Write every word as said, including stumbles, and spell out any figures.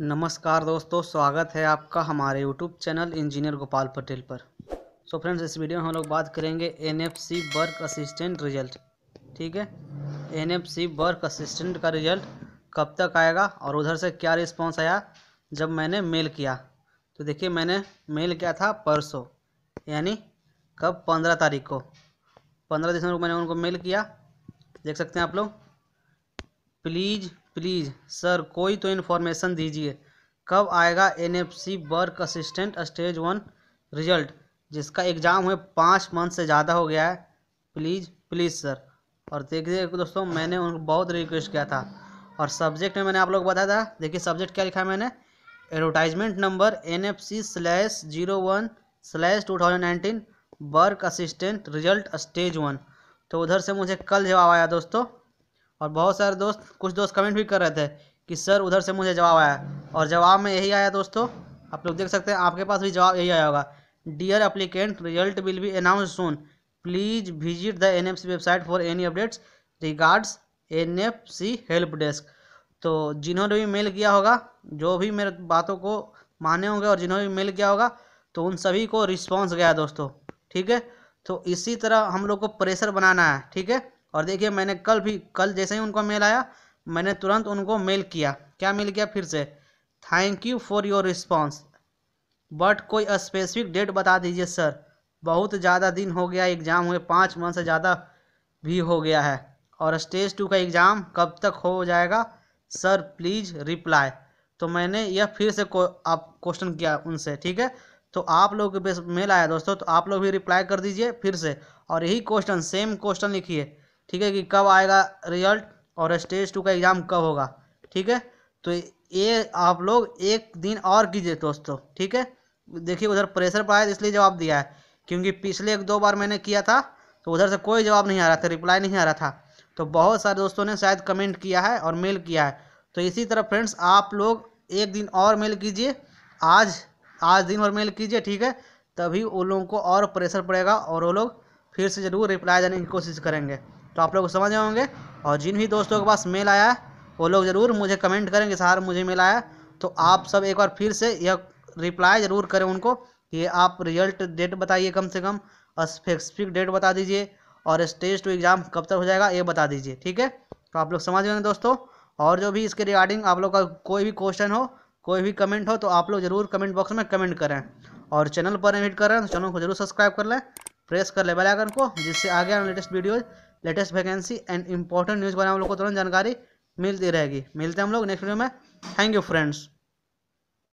नमस्कार दोस्तों, स्वागत है आपका हमारे YouTube channel engineer Gopal Patel पर। सो so फ्रेंड्स, इस वीडियो में हम लोग बात करेंगे N F C work assistant result. ठीक है, N F C work assistant का रिजल्ट कब तक आएगा और उधर से क्या रिस्पांस आया जब मैंने मेल किया। तो देखिए, मैंने मेल किया था परसों, यानी कब, पंद्रह तारीख को, पंद्रह दिसंबर को मैंने उनको मेल किया। देख सकते हैं आप लोग, प्लीज़ प्लीज़ सर कोई तो इन्फॉर्मेशन दीजिए, कब आएगा N F C work assistant stage one result, जिसका एग्ज़ाम हुए पाँच मंथ से ज़्यादा हो गया है, प्लीज़ प्लीज़ सर। और देखिए दोस्तों, मैंने उनको बहुत रिक्वेस्ट किया था और सब्जेक्ट में मैंने आप लोग बताया था। देखिए सब्जेक्ट क्या लिखा है मैंने, advertisement number N F C slash zero one slash two thousand nineteen work assistant result stage one. तो उधर से मुझे कल जवाब आया दोस्तों, और बहुत सारे दोस्त, कुछ दोस्त कमेंट भी कर रहे थे कि सर उधर से मुझे जवाब आया, और जवाब में यही आया दोस्तों, आप लोग देख सकते हैं, आपके पास भी जवाब यही आया होगा। Dear applicant, result will be announce soon, please visit the N F C website for any updates, regards N F C help desk. तो जिन्होंने भी मेल किया होगा, जो भी मेरे बातों को माने होंगे और जिन्होंने भी मेल किया होगा, तो उन सभी को रिस्पॉन्स गया दोस्तों। ठीक है, तो इसी तरह हम लोग को प्रेशर बनाना है। ठीक है, और देखिए मैंने कल भी, कल जैसे ही उनको मेल आया, मैंने तुरंत उनको मेल किया। क्या मेल किया फिर से, thank you for your response, but कोई स्पेसिफिक डेट बता दीजिए सर, बहुत ज़्यादा दिन हो गया, एग्ज़ाम हुए पाँच मंथ से ज़्यादा भी हो गया है, और स्टेज टू का एग्ज़ाम कब तक हो जाएगा सर, प्लीज़ रिप्लाई। तो मैंने यह फिर से को, आप क्वेश्चन किया उनसे। ठीक है, तो आप लोग के मेल आया दोस्तों, तो आप लोग भी रिप्लाई कर दीजिए फिर से, और यही क्वेश्चन, सेम क्वेश्चन लिखिए। ठीक है, कि कब आएगा रिजल्ट और स्टेज टू का एग्ज़ाम कब होगा। ठीक है, तो ये आप लोग एक दिन और कीजिए दोस्तों। ठीक है, देखिए उधर प्रेशर पाया, इसलिए जवाब दिया है, क्योंकि पिछले एक दो बार मैंने किया था तो उधर से कोई जवाब नहीं आ रहा था, रिप्लाई नहीं आ रहा था। तो बहुत सारे दोस्तों ने शायद कमेंट किया है और मेल किया है। तो इसी तरह फ्रेंड्स, आप लोग एक दिन और मेल कीजिए, आज आज दिन भर मेल कीजिए। ठीक है, तभी उन लोगों को और प्रेशर पड़ेगा और वो लोग फिर से ज़रूर रिप्लाई देने की कोशिश करेंगे। तो आप लोग समझ होंगे, और जिन भी दोस्तों के पास मेल आया है वो लोग ज़रूर मुझे कमेंट करेंगे, सर मुझे मेल आया। तो आप सब एक बार फिर से यह रिप्लाई ज़रूर करें उनको कि आप रिजल्ट डेट बताइए, कम से कम स्पेसिफिक डेट बता दीजिए, और स्टेज टू एग्ज़ाम कब तक हो जाएगा ये बता दीजिए। ठीक है, तो आप लोग समझ होंगे दोस्तों। और जो भी इसके रिगार्डिंग आप लोग का कोई भी क्वेश्चन हो, कोई भी कमेंट हो, तो आप लोग ज़रूर कमेंट बॉक्स में कमेंट करें, और चैनल पर इन्वाइट कर रहे हैं तो चैनल को जरूर सब्सक्राइब कर लें, प्रेस कर लें बेल आइकन को, जिससे आगे आने latest videos, latest vacancy and important news पर हम लोग को तुरंत जानकारी मिलती रहेगी। मिलते हैं हम लोग नेक्स्ट वीडियो में। Thank you friends.